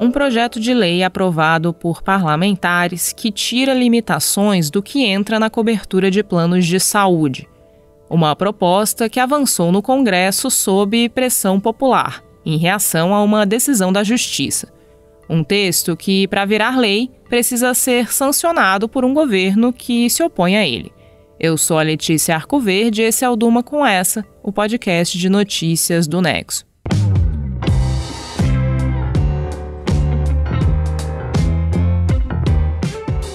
um projeto de lei aprovado por parlamentares que tira limitações do que entra na cobertura de planos de saúde. Uma proposta que avançou no Congresso sob pressão popular, em reação a uma decisão da Justiça. Um texto que, para virar lei, precisa ser sancionado por um governo que se opõe a ele. Eu sou a Letícia Arcoverde e esse é o Durma com Essa, o podcast de notícias do Nexo.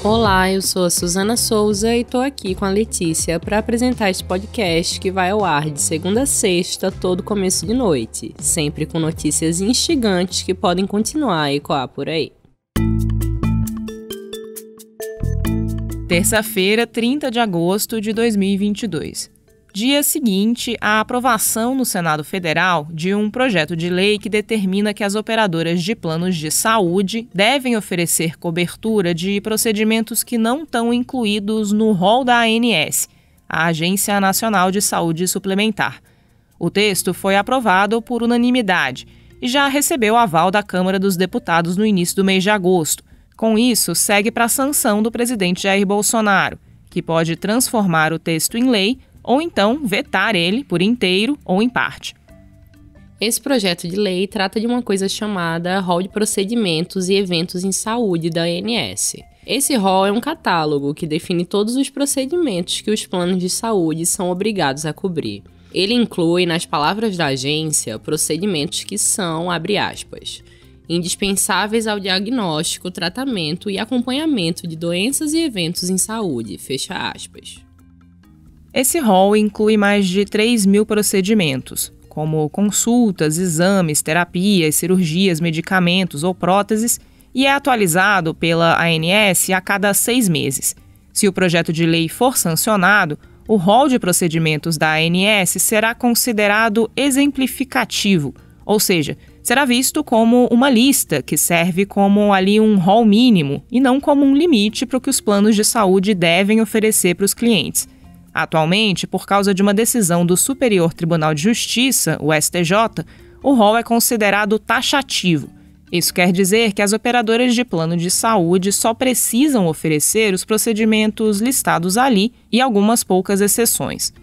Olá, eu sou a Suzana Souza e estou aqui com a Letícia para apresentar este podcast que vai ao ar de segunda a sexta, todo começo de noite, sempre com notícias instigantes que podem continuar a ecoar por aí. Terça-feira, 30 de agosto de 2022. Dia seguinte à aprovação no Senado Federal de um projeto de lei que determina que as operadoras de planos de saúde devem oferecer cobertura de procedimentos que não estão incluídos no rol da ANS, a Agência Nacional de Saúde Suplementar. O texto foi aprovado por unanimidade e já recebeu aval da Câmara dos Deputados no início do mês de agosto. Com isso, segue para a sanção do presidente Jair Bolsonaro, que pode transformar o texto em lei ou então vetar ele por inteiro ou em parte. Esse projeto de lei trata de uma coisa chamada Rol de Procedimentos e Eventos em Saúde da ANS. Esse rol é um catálogo que define todos os procedimentos que os planos de saúde são obrigados a cobrir. Ele inclui, nas palavras da agência, procedimentos que são, abre aspas, indispensáveis ao diagnóstico, tratamento e acompanhamento de doenças e eventos em saúde, fecha aspas. Esse rol inclui mais de 3 mil procedimentos, como consultas, exames, terapias, cirurgias, medicamentos ou próteses, e é atualizado pela ANS a cada 6 meses. Se o projeto de lei for sancionado, o rol de procedimentos da ANS será considerado exemplificativo, ou seja, será visto como uma lista que serve como ali um rol mínimo e não como um limite para o que os planos de saúde devem oferecer para os clientes. Atualmente, por causa de uma decisão do Superior Tribunal de Justiça, o STJ, o rol é considerado taxativo. Isso quer dizer que as operadoras de plano de saúde só precisam oferecer os procedimentos listados ali e algumas poucas exceções.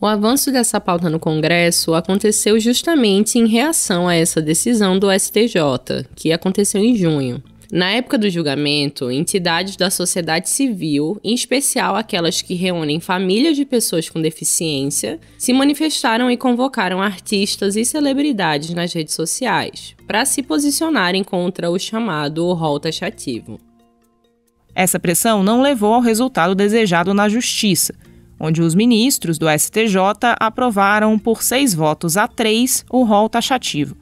O avanço dessa pauta no Congresso aconteceu justamente em reação a essa decisão do STJ, que aconteceu em junho. Na época do julgamento, entidades da sociedade civil, em especial aquelas que reúnem famílias de pessoas com deficiência, se manifestaram e convocaram artistas e celebridades nas redes sociais para se posicionarem contra o chamado rol taxativo. Essa pressão não levou ao resultado desejado na Justiça, onde os ministros do STJ aprovaram por 6 votos a 3 o rol taxativo.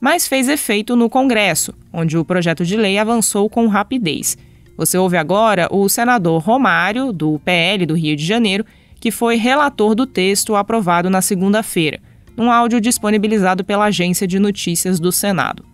Mas fez efeito no Congresso, onde o projeto de lei avançou com rapidez. Você ouve agora o senador Romário, do PL do Rio de Janeiro, que foi relator do texto aprovado na segunda-feira, num áudio disponibilizado pela Agência de Notícias do Senado.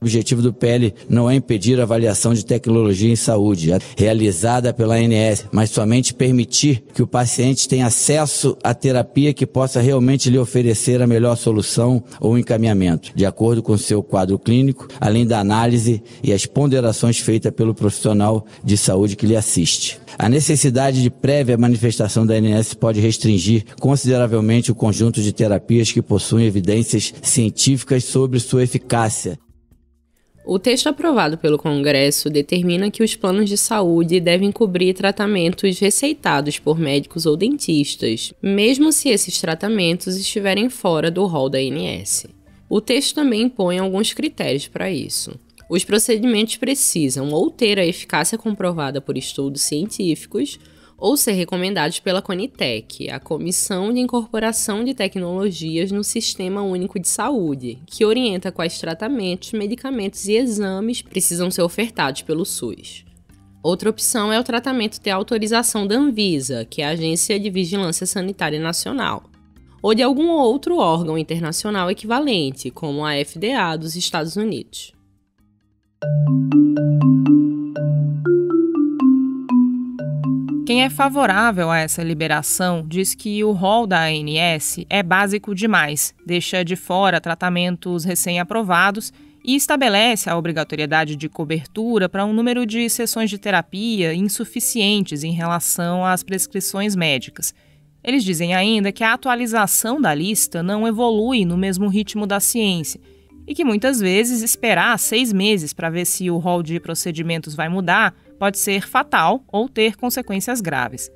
O objetivo do PL não é impedir a avaliação de tecnologia em saúde realizada pela ANS, mas somente permitir que o paciente tenha acesso à terapia que possa realmente lhe oferecer a melhor solução ou encaminhamento, de acordo com seu quadro clínico, além da análise e as ponderações feitas pelo profissional de saúde que lhe assiste. A necessidade de prévia manifestação da ANS pode restringir consideravelmente o conjunto de terapias que possuem evidências científicas sobre sua eficácia. O texto aprovado pelo Congresso determina que os planos de saúde devem cobrir tratamentos receitados por médicos ou dentistas, mesmo se esses tratamentos estiverem fora do rol da ANS. O texto também impõe alguns critérios para isso. Os procedimentos precisam ou ter a eficácia comprovada por estudos científicos ou ser recomendados pela CONITEC, a Comissão de Incorporação de Tecnologias no Sistema Único de Saúde, que orienta quais tratamentos, medicamentos e exames precisam ser ofertados pelo SUS. Outra opção é o tratamento ter autorização da Anvisa, que é a Agência de Vigilância Sanitária Nacional, ou de algum outro órgão internacional equivalente, como a FDA dos Estados Unidos. Quem é favorável a essa liberação diz que o rol da ANS é básico demais, deixa de fora tratamentos recém-aprovados e estabelece a obrigatoriedade de cobertura para um número de sessões de terapia insuficientes em relação às prescrições médicas. Eles dizem ainda que a atualização da lista não evolui no mesmo ritmo da ciência e que muitas vezes esperar 6 meses para ver se o rol de procedimentos vai mudar pode ser fatal ou ter consequências graves.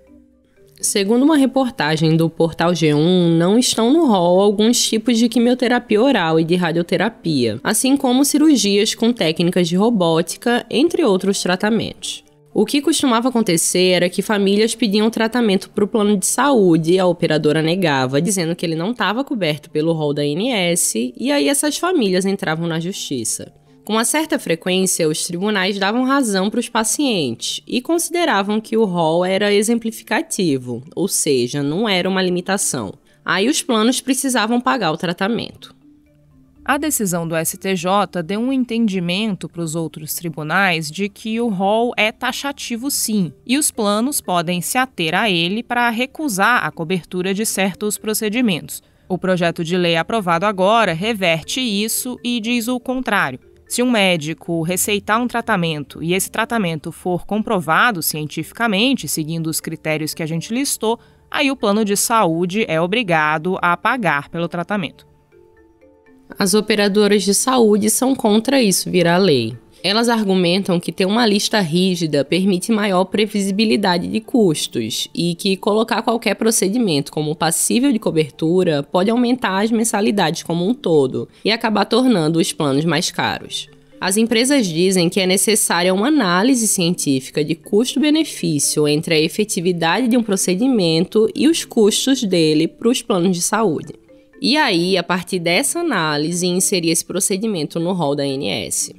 Segundo uma reportagem do Portal G1, não estão no rol alguns tipos de quimioterapia oral e de radioterapia, assim como cirurgias com técnicas de robótica, entre outros tratamentos. O que costumava acontecer era que famílias pediam tratamento para o plano de saúde e a operadora negava, dizendo que ele não estava coberto pelo rol da ANS, e aí essas famílias entravam na justiça. Com uma certa frequência, os tribunais davam razão para os pacientes e consideravam que o rol era exemplificativo, ou seja, não era uma limitação. Aí os planos precisavam pagar o tratamento. A decisão do STJ deu um entendimento para os outros tribunais de que o rol é taxativo sim, e os planos podem se ater a ele para recusar a cobertura de certos procedimentos. O projeto de lei aprovado agora reverte isso e diz o contrário. Se um médico receitar um tratamento e esse tratamento for comprovado cientificamente, seguindo os critérios que a gente listou, aí o plano de saúde é obrigado a pagar pelo tratamento. As operadoras de saúde são contra isso virar lei. Elas argumentam que ter uma lista rígida permite maior previsibilidade de custos e que colocar qualquer procedimento como passível de cobertura pode aumentar as mensalidades como um todo e acabar tornando os planos mais caros. As empresas dizem que é necessária uma análise científica de custo-benefício entre a efetividade de um procedimento e os custos dele para os planos de saúde. E aí, a partir dessa análise, inserir esse procedimento no rol da ANS.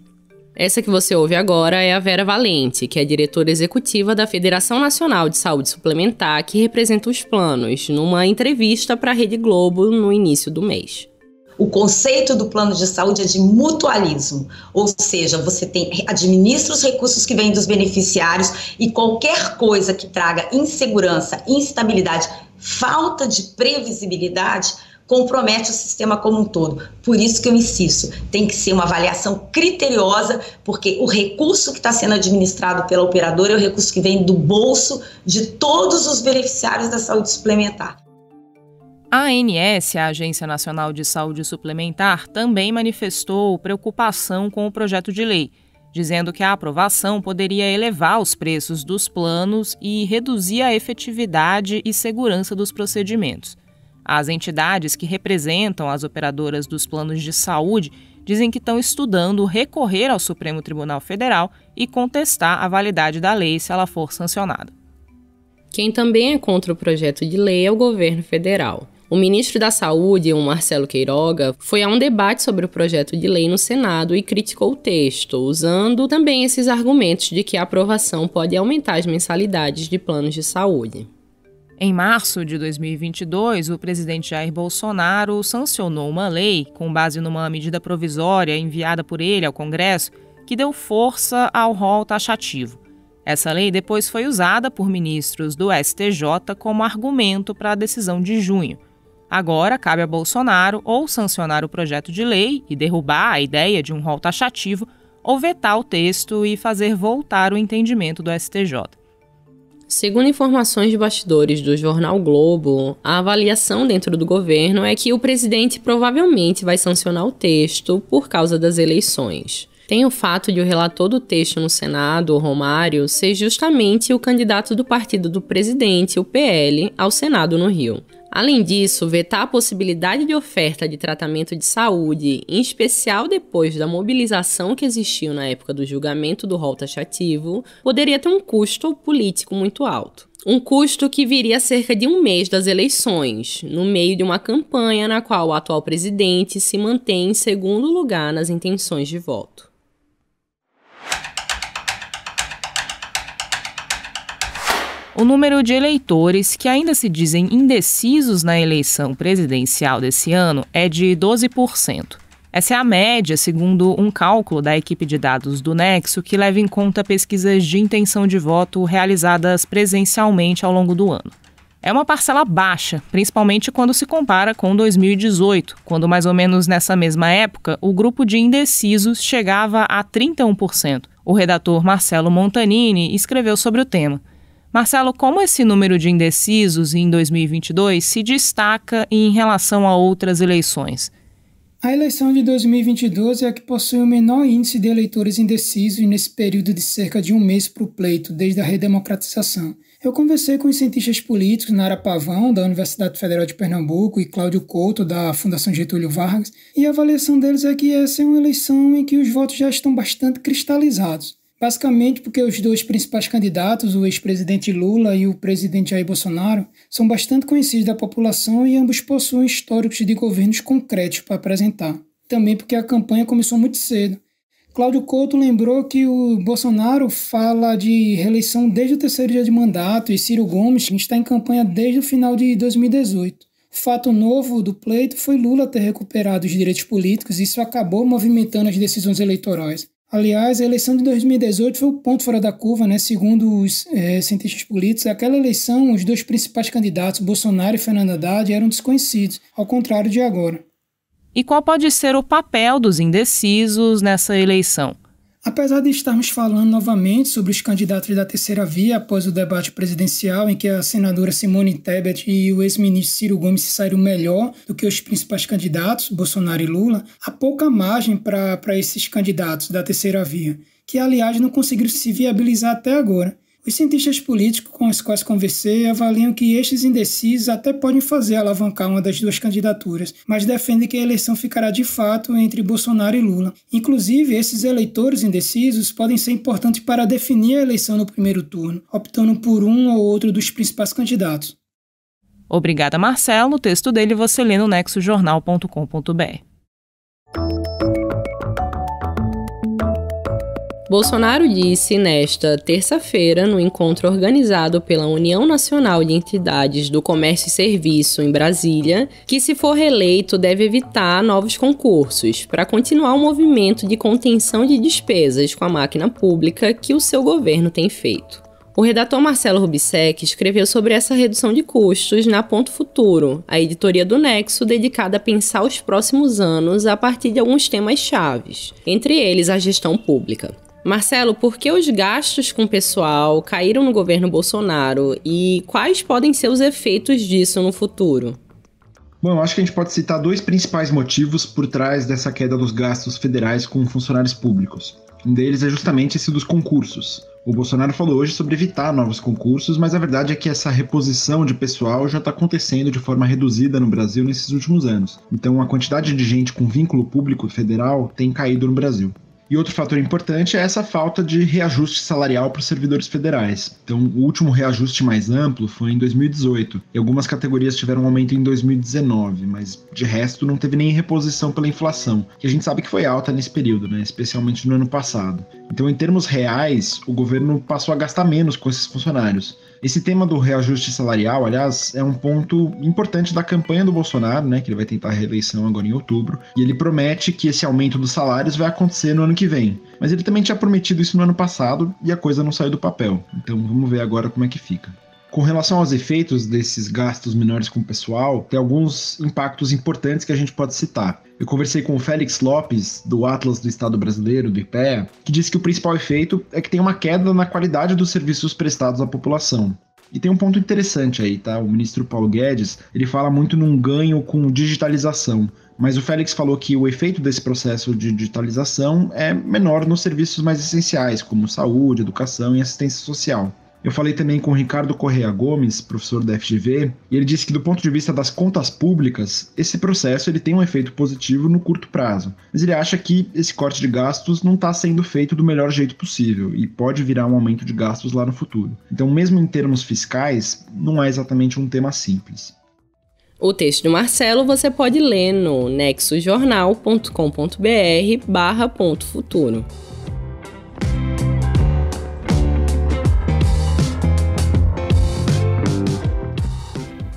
Essa que você ouve agora é a Vera Valente, que é diretora executiva da Federação Nacional de Saúde Suplementar, que representa os planos, numa entrevista para a Rede Globo no início do mês. O conceito do plano de saúde é de mutualismo, ou seja, você administra os recursos que vêm dos beneficiários e qualquer coisa que traga insegurança, instabilidade, falta de previsibilidade, compromete o sistema como um todo. Por isso que eu insisto, tem que ser uma avaliação criteriosa, porque o recurso que está sendo administrado pela operadora é o recurso que vem do bolso de todos os beneficiários da saúde suplementar. A ANS, a Agência Nacional de Saúde Suplementar, também manifestou preocupação com o projeto de lei, dizendo que a aprovação poderia elevar os preços dos planos e reduzir a efetividade e segurança dos procedimentos. As entidades que representam as operadoras dos planos de saúde dizem que estão estudando recorrer ao Supremo Tribunal Federal e contestar a validade da lei se ela for sancionada. Quem também é contra o projeto de lei é o governo federal. O ministro da Saúde, o Marcelo Queiroga, foi a um debate sobre o projeto de lei no Senado e criticou o texto, usando também esses argumentos de que a aprovação pode aumentar as mensalidades de planos de saúde. Em março de 2022, o presidente Jair Bolsonaro sancionou uma lei, com base numa medida provisória enviada por ele ao Congresso, que deu força ao rol taxativo. Essa lei depois foi usada por ministros do STJ como argumento para a decisão de junho. Agora, cabe a Bolsonaro ou sancionar o projeto de lei e derrubar a ideia de um rol taxativo, ou vetar o texto e fazer voltar o entendimento do STJ. Segundo informações de bastidores do jornal Globo, a avaliação dentro do governo é que o presidente provavelmente vai sancionar o texto por causa das eleições. Tem o fato de o relator do texto no Senado, o Romário, ser justamente o candidato do partido do presidente, o PL, ao Senado no Rio. Além disso, vetar a possibilidade de oferta de tratamento de saúde, em especial depois da mobilização que existiu na época do julgamento do rol taxativo, poderia ter um custo político muito alto. Um custo que viria cerca de um mês das eleições, no meio de uma campanha na qual o atual presidente se mantém em segundo lugar nas intenções de voto. O número de eleitores que ainda se dizem indecisos na eleição presidencial desse ano é de 12%. Essa é a média, segundo um cálculo da equipe de dados do Nexo, que leva em conta pesquisas de intenção de voto realizadas presencialmente ao longo do ano. É uma parcela baixa, principalmente quando se compara com 2018, quando mais ou menos nessa mesma época, o grupo de indecisos chegava a 31%. O redator Marcelo Montanini escreveu sobre o tema. Marcelo, como esse número de indecisos em 2022 se destaca em relação a outras eleições? A eleição de 2022 é a que possui o menor índice de eleitores indecisos nesse período de cerca de um mês para o pleito, desde a redemocratização. Eu conversei com os cientistas políticos Nara Pavão, da Universidade Federal de Pernambuco, e Cláudio Couto, da Fundação Getúlio Vargas, e a avaliação deles é que essa é uma eleição em que os votos já estão bastante cristalizados. Basicamente porque os dois principais candidatos, o ex-presidente Lula e o presidente Jair Bolsonaro, são bastante conhecidos da população e ambos possuem históricos de governos concretos para apresentar. Também porque a campanha começou muito cedo. Cláudio Couto lembrou que o Bolsonaro fala de reeleição desde o terceiro dia de mandato e Ciro Gomes está em campanha desde o final de 2018. Fato novo do pleito foi Lula ter recuperado os direitos políticos e isso acabou movimentando as decisões eleitorais. Aliás, a eleição de 2018 foi o ponto fora da curva, né? Segundo os cientistas políticos, aquela eleição, os dois principais candidatos, Bolsonaro e Fernando Haddad, eram desconhecidos, ao contrário de agora. E qual pode ser o papel dos indecisos nessa eleição? Apesar de estarmos falando novamente sobre os candidatos da terceira via após o debate presidencial em que a senadora Simone Tebet e o ex-ministro Ciro Gomes se saíram melhor do que os principais candidatos, Bolsonaro e Lula, há pouca margem para esses candidatos da terceira via, que aliás não conseguiram se viabilizar até agora. Os cientistas políticos com os quais conversei avaliam que estes indecisos até podem fazer alavancar uma das duas candidaturas, mas defendem que a eleição ficará de fato entre Bolsonaro e Lula. Inclusive, esses eleitores indecisos podem ser importantes para definir a eleição no primeiro turno, optando por um ou outro dos principais candidatos. Obrigada, Marcelo. O texto dele você lê no nexojornal.com.br. Bolsonaro disse nesta terça-feira, no encontro organizado pela União Nacional de Entidades do Comércio e Serviço em Brasília, que se for reeleito deve evitar novos concursos para continuar o movimento de contenção de despesas com a máquina pública que o seu governo tem feito. O redator Marcelo Roubicek escreveu sobre essa redução de custos na Ponto Futuro, a editoria do Nexo dedicada a pensar os próximos anos a partir de alguns temas-chave, entre eles a gestão pública. Marcelo, por que os gastos com pessoal caíram no governo Bolsonaro e quais podem ser os efeitos disso no futuro? Bom, eu acho que a gente pode citar dois principais motivos por trás dessa queda dos gastos federais com funcionários públicos. Um deles é justamente esse dos concursos. O Bolsonaro falou hoje sobre evitar novos concursos, mas a verdade é que essa reposição de pessoal já está acontecendo de forma reduzida no Brasil nesses últimos anos. Então a quantidade de gente com vínculo público federal tem caído no Brasil. E outro fator importante é essa falta de reajuste salarial para os servidores federais. Então, o último reajuste mais amplo foi em 2018, e algumas categorias tiveram um aumento em 2019, mas de resto não teve nem reposição pela inflação, que a gente sabe que foi alta nesse período, né? Especialmente no ano passado. Então, em termos reais, o governo passou a gastar menos com esses funcionários. Esse tema do reajuste salarial, aliás, é um ponto importante da campanha do Bolsonaro, né, que ele vai tentar a reeleição agora em outubro, e ele promete que esse aumento dos salários vai acontecer no ano que vem. Mas ele também tinha prometido isso no ano passado e a coisa não saiu do papel. Então vamos ver agora como é que fica. Com relação aos efeitos desses gastos menores com o pessoal, tem alguns impactos importantes que a gente pode citar. Eu conversei com o Félix Lopes, do Atlas do Estado Brasileiro, do IPEA, que disse que o principal efeito é que tem uma queda na qualidade dos serviços prestados à população. E tem um ponto interessante aí, tá? O ministro Paulo Guedes, ele fala muito num ganho com digitalização, mas o Félix falou que o efeito desse processo de digitalização é menor nos serviços mais essenciais, como saúde, educação e assistência social. Eu falei também com o Ricardo Correia Gomes, professor da FGV, e ele disse que do ponto de vista das contas públicas, esse processo ele tem um efeito positivo no curto prazo, mas ele acha que esse corte de gastos não está sendo feito do melhor jeito possível e pode virar um aumento de gastos lá no futuro. Então, mesmo em termos fiscais, não é exatamente um tema simples. O texto do Marcelo você pode ler no nexojornal.com.br/pontofuturo.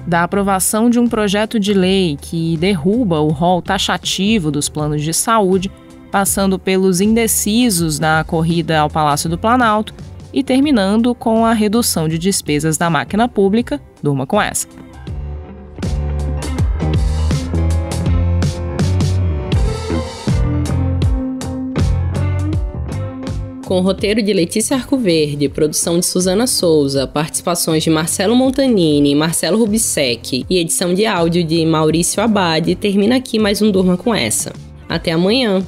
da aprovação de um projeto de lei que derruba o rol taxativo dos planos de saúde, passando pelos indecisos na corrida ao Palácio do Planalto e terminando com a redução de despesas da máquina pública. Durma com essa. Com o roteiro de Letícia Arcoverde, produção de Suzana Souza, participações de Marcelo Montanini, Marcelo Roubicek e edição de áudio de Maurício Abade, termina aqui mais um Durma com Essa. Até amanhã!